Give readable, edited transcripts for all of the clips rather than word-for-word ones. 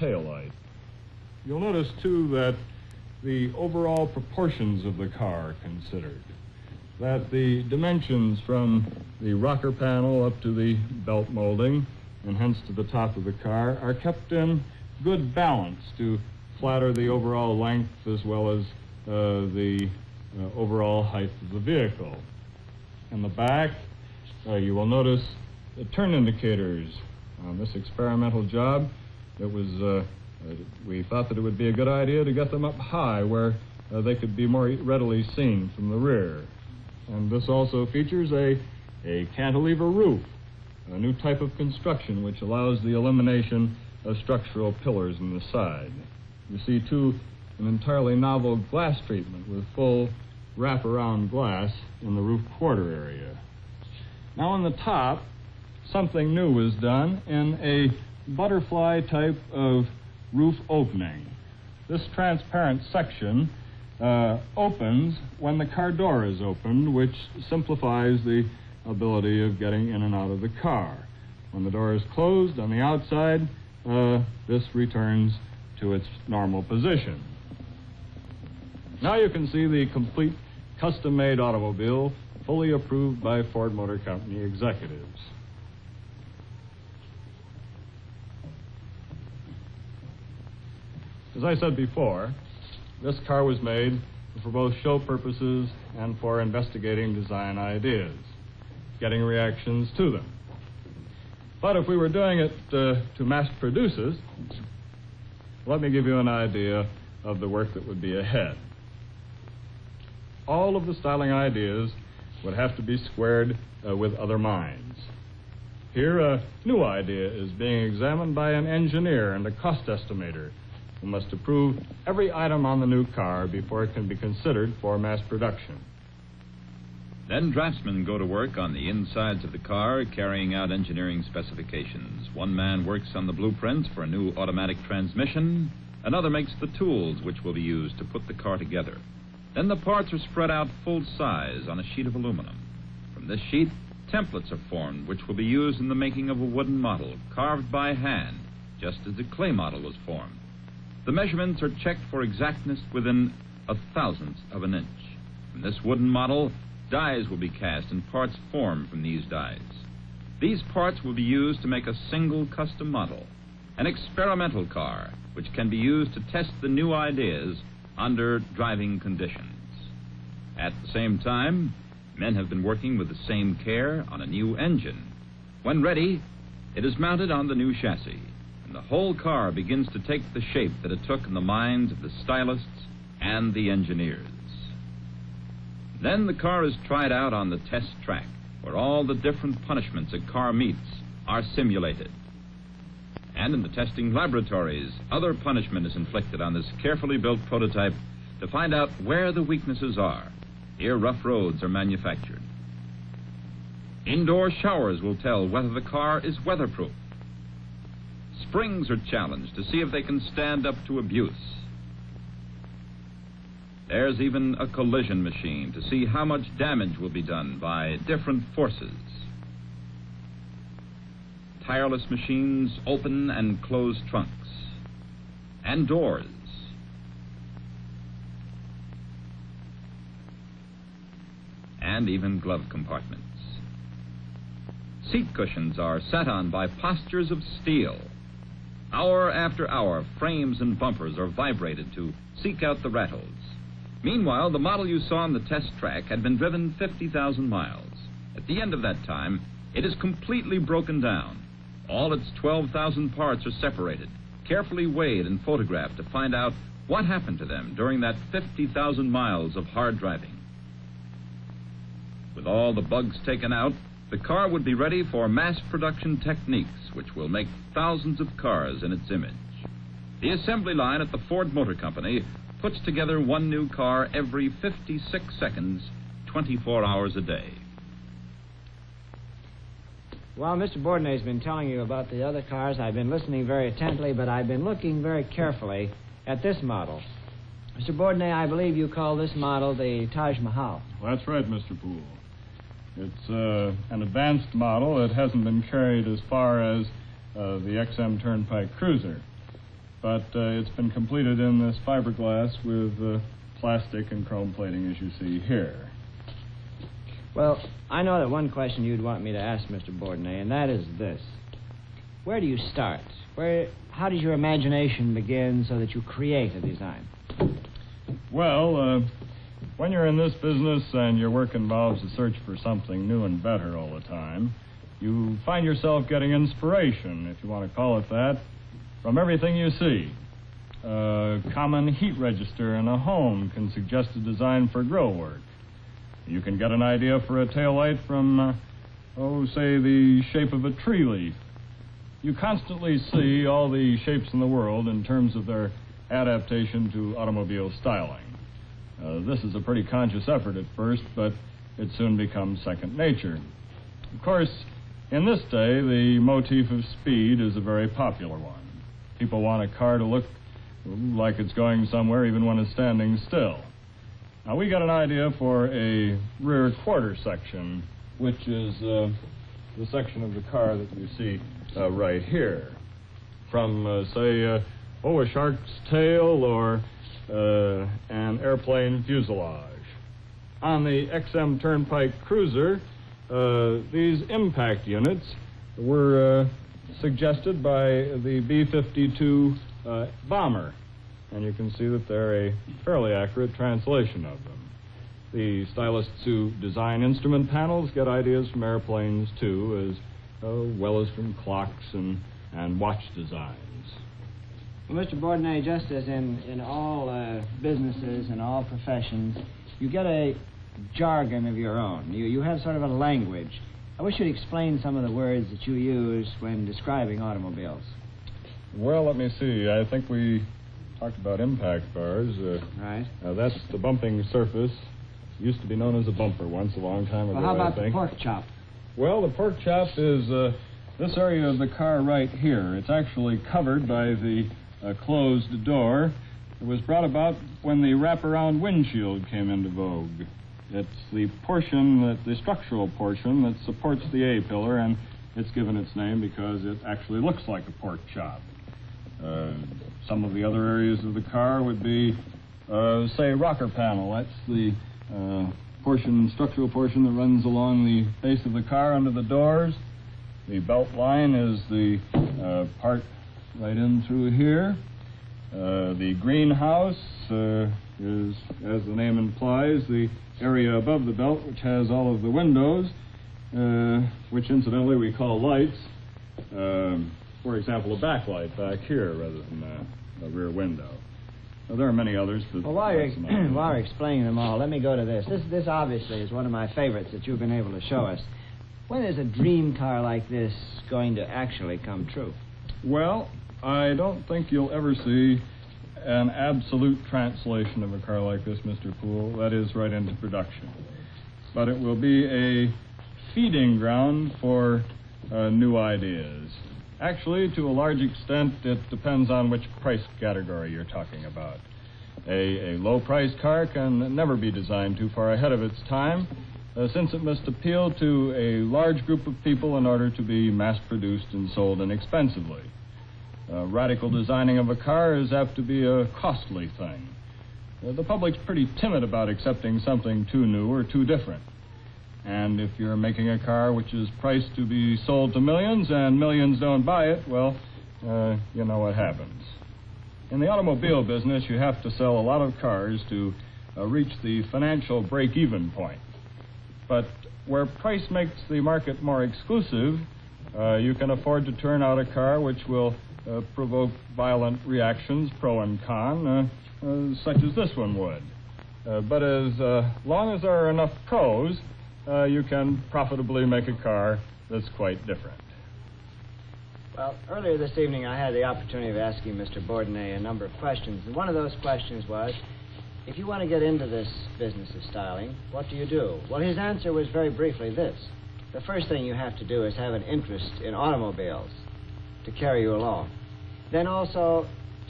taillight. You'll notice, too, that the overall proportions of the car are considered, that the dimensions from the rocker panel up to the belt molding and hence to the top of the car are kept in good balance to flatter the overall length as well as the overall height of the vehicle. In the back, you will notice the turn indicators. On this experimental job, it was we thought that it would be a good idea to get them up high where they could be more readily seen from the rear. And this also features a cantilever roof, a new type of construction which allows the elimination of structural pillars in the side. You see, too, an entirely novel glass treatment with full wraparound glass in the roof quarter area. Now on the top, something new was done in a butterfly type of roof opening. This transparent section opens when the car door is opened, which simplifies the ability of getting in and out of the car. When the door is closed on the outside, this returns to its normal position. Now you can see the complete custom-made automobile fully approved by Ford Motor Company executives. As I said before, this car was made for both show purposes and for investigating design ideas, getting reactions to them. But if we were doing it to mass produce it, let me give you an idea of the work that would be ahead. All of the styling ideas would have to be squared with other minds. Here, a new idea is being examined by an engineer and a cost estimator who must approve every item on the new car before it can be considered for mass production. Then draftsmen go to work on the insides of the car, carrying out engineering specifications. One man works on the blueprints for a new automatic transmission. Another makes the tools which will be used to put the car together. Then the parts are spread out full size on a sheet of aluminum. From this sheet, templates are formed which will be used in the making of a wooden model, carved by hand, just as the clay model was formed. The measurements are checked for exactness within a thousandth of an inch. From this wooden model, dies will be cast and parts formed from these dies. These parts will be used to make a single custom model, an experimental car, which can be used to test the new ideas under driving conditions. At the same time, men have been working with the same care on a new engine. When ready, it is mounted on the new chassis, and the whole car begins to take the shape that it took in the minds of the stylists and the engineers. Then the car is tried out on the test track, where all the different punishments a car meets are simulated. And in the testing laboratories, other punishment is inflicted on this carefully built prototype to find out where the weaknesses are. Here, rough roads are manufactured. Indoor showers will tell whether the car is weatherproof. Springs are challenged to see if they can stand up to abuse. There's even a collision machine to see how much damage will be done by different forces. Tireless machines open and close trunks and doors. And even glove compartments. Seat cushions are sat on by postures of steel. Hour after hour, frames and bumpers are vibrated to seek out the rattles. Meanwhile, the model you saw on the test track had been driven 50,000 miles. At the end of that time, it is completely broken down. All its 12,000 parts are separated, carefully weighed and photographed to find out what happened to them during that 50,000 miles of hard driving. With all the bugs taken out, the car would be ready for mass production techniques, which will make thousands of cars in its image. The assembly line at the Ford Motor Company puts together one new car every 56 seconds, 24 hours a day. Well, Mr. Bordinat's been telling you about the other cars. I've been listening very attentively, but I've been looking very carefully at this model. Mr. Bordinat, I believe you call this model the Taj Mahal. Well, that's right, Mr. Poole. It's an advanced model. It hasn't been carried as far as the XM Turnpike Cruiser. but it's been completed in this fiberglass with plastic and chrome plating, as you see here. Well, I know that one question you'd want me to ask, Mr. Bordinat, and that is this. Where do you start? How does your imagination begin so that you create a design? Well, when you're in this business and your work involves a search for something new and better all the time, you find yourself getting inspiration, if you want to call it that, from everything you see. A common heat register in a home can suggest a design for grill work. You can get an idea for a taillight from, say, the shape of a tree leaf. You constantly see all the shapes in the world in terms of their adaptation to automobile styling. This is a pretty conscious effort at first, but it soon becomes second nature. Of course, in this day, the motif of speed is a very popular one. People want a car to look like it's going somewhere even when it's standing still. Now, we got an idea for a rear quarter section, which is the section of the car that you see right here. From, a shark's tail or an airplane fuselage. On the XM Turnpike Cruiser, these impact units were suggested by the B-52 bomber, and you can see that they're a fairly accurate translation of them. The stylists who design instrument panels get ideas from airplanes, too, as well as from clocks and watch designs. Well, Mr. Bordinat, just as in all businesses and all professions, you get a jargon of your own. You have sort of a language. I wish you'd explain some of the words that you use when describing automobiles. Well, let me see. I think we talked about impact bars. Right. That's the bumping surface. Used to be known as a bumper once a long time ago. Well, how about the pork chop? Well, the pork chop is this area of the car right here. It's actually covered by the closed door. It was brought about when the wraparound windshield came into vogue. It's the portion, the structural portion that supports the A-pillar, and it's given its name because it actually looks like a pork chop. Some of the other areas of the car would be, say, rocker panel. That's the structural portion that runs along the base of the car under the doors. The belt line is the part right in through here. The greenhouse is, as the name implies, the area above the belt, which has all of the windows, which incidentally we call lights. For example, a backlight back here rather than a rear window. Now, there are many others. Well, while you're explaining them all, let me go to this. This obviously is one of my favorites that you've been able to show us. When is a dream car like this going to actually come true? Well, I don't think you'll ever see an absolute translation of a car like this, Mr. Poole. That is right into production. But it will be a feeding ground for new ideas. Actually, to a large extent, it depends on which price category you're talking about. A low-priced car can never be designed too far ahead of its time, since it must appeal to a large group of people in order to be mass-produced and sold inexpensively. Radical designing of a car is apt to be a costly thing. The public's pretty timid about accepting something too new or too different. And if you're making a car which is priced to be sold to millions and millions don't buy it, well, you know what happens. In the automobile business, you have to sell a lot of cars to reach the financial break-even point. But where price makes the market more exclusive, you can afford to turn out a car which will provoke violent reactions, pro and con, such as this one would. But as long as there are enough pros, you can profitably make a car that's quite different. Well, earlier this evening I had the opportunity of asking Mr. Bordinat a number of questions. And one of those questions was, if you want to get into this business of styling, what do you do? Well, his answer was very briefly this. The first thing you have to do is have an interest in automobiles to carry you along. Then also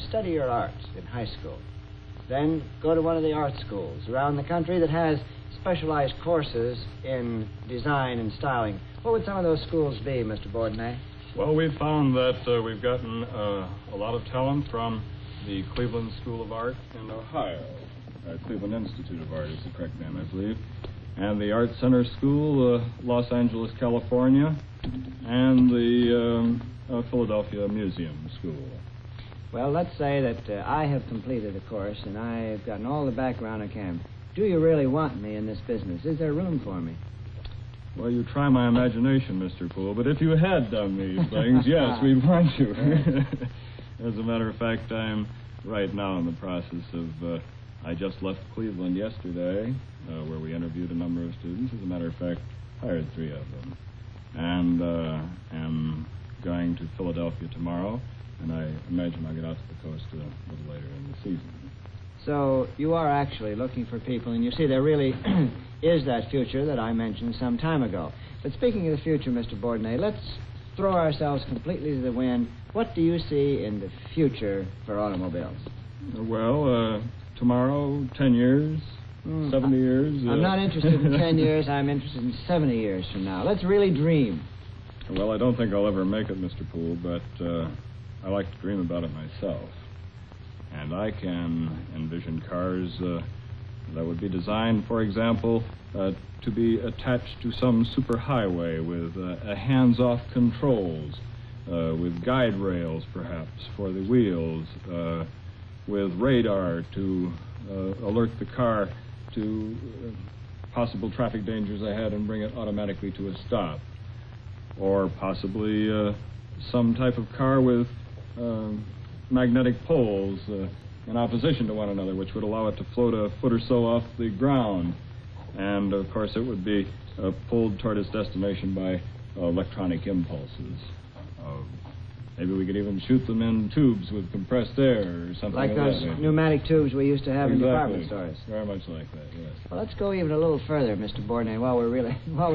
study your art in high school. Then go to one of the art schools around the country that has specialized courses in design and styling. What would some of those schools be, Mr. Bordinat? Well, we've found that we've gotten a lot of talent from the Cleveland School of Art in Ohio. Cleveland Institute of Art is the correct name, I believe. And the Art Center School, Los Angeles, California, and the Philadelphia Museum School. Well, let's say that I have completed a course and I've gotten all the background I can. Do you really want me in this business? Is there room for me? Well, you try my imagination, Mr. Poole, but if you had done these things, yes, we'd want you. As a matter of fact, I'm right now in the process of... I just left Cleveland yesterday, where we interviewed a number of students. As a matter of fact, hired three of them. And am going to Philadelphia tomorrow, and I imagine I'll get out to the coast a little later in the season. So you are actually looking for people, and you see there really is that future that I mentioned some time ago. But speaking of the future, Mr. Bordinat, let's throw ourselves completely to the wind. What do you see in the future for automobiles? Well, tomorrow, 10 years, 70 years. I'm not interested in 10 years. I'm interested in 70 years from now. Let's really dream. Well, I don't think I'll ever make it, Mr. Poole, but I like to dream about it myself. And I can envision cars that would be designed, for example, to be attached to some superhighway with hands-off controls, with guide rails, perhaps, for the wheels, with radar to alert the car to possible traffic dangers ahead and bring it automatically to a stop. Or possibly some type of car with magnetic poles in opposition to one another, which would allow it to float a foot or so off the ground. And of course it would be pulled toward its destination by electronic impulses. Maybe we could even shoot them in tubes with compressed air or something like that. Like those pneumatic tubes we used to have in department stores. Very much like that, yes. Well, let's go even a little further, Mr. Bordinat, while we're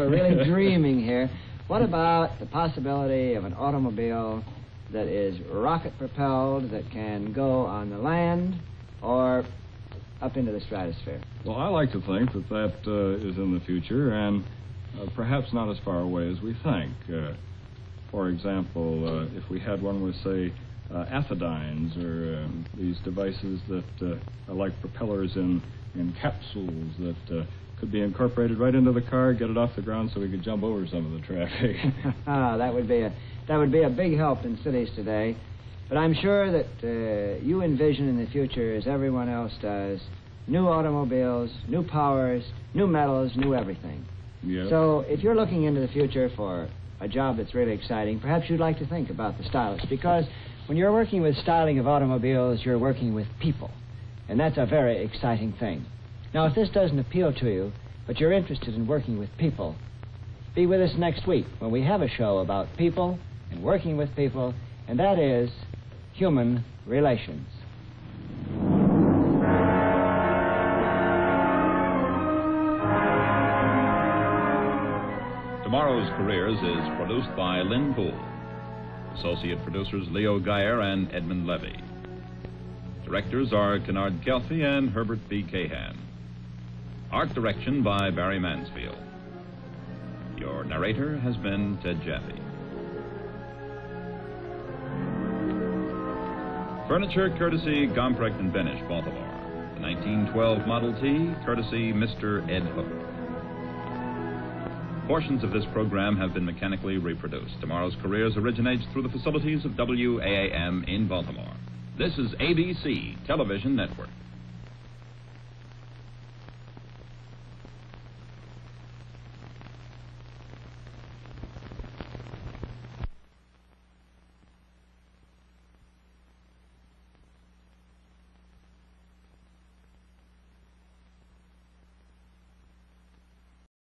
really dreaming here. What about the possibility of an automobile that is rocket-propelled, that can go on the land or up into the stratosphere? Well, I like to think that is in the future and perhaps not as far away as we think. For example, if we had one with, say, Aphidines or these devices that are like propellers in capsules that could be incorporated right into the car, get it off the ground so we could jump over some of the traffic. That would be a big help in cities today. But I'm sure that you envision in the future, as everyone else does, new automobiles, new powers, new metals, new everything. Yes. So if you're looking into the future for a job that's really exciting, perhaps you'd like to think about the stylist, because when you're working with styling of automobiles, you're working with people, and that's a very exciting thing. Now, if this doesn't appeal to you, but you're interested in working with people, be with us next week when we have a show about people and working with people, and that is human relations. Tomorrow's Careers is produced by Lynn Poole. Associate producers Leo Geyer and Edmund Levy. Directors are Kennard Kelsey and Herbert B. Kahan. Art direction by Barry Mansfield. Your narrator has been Ted Jaffe. Furniture courtesy Gombrecht and Bennish, Baltimore. The 1912 Model T courtesy Mr. Ed Hook. Portions of this program have been mechanically reproduced. Tomorrow's Careers originates through the facilities of WAAM in Baltimore. This is ABC Television Network.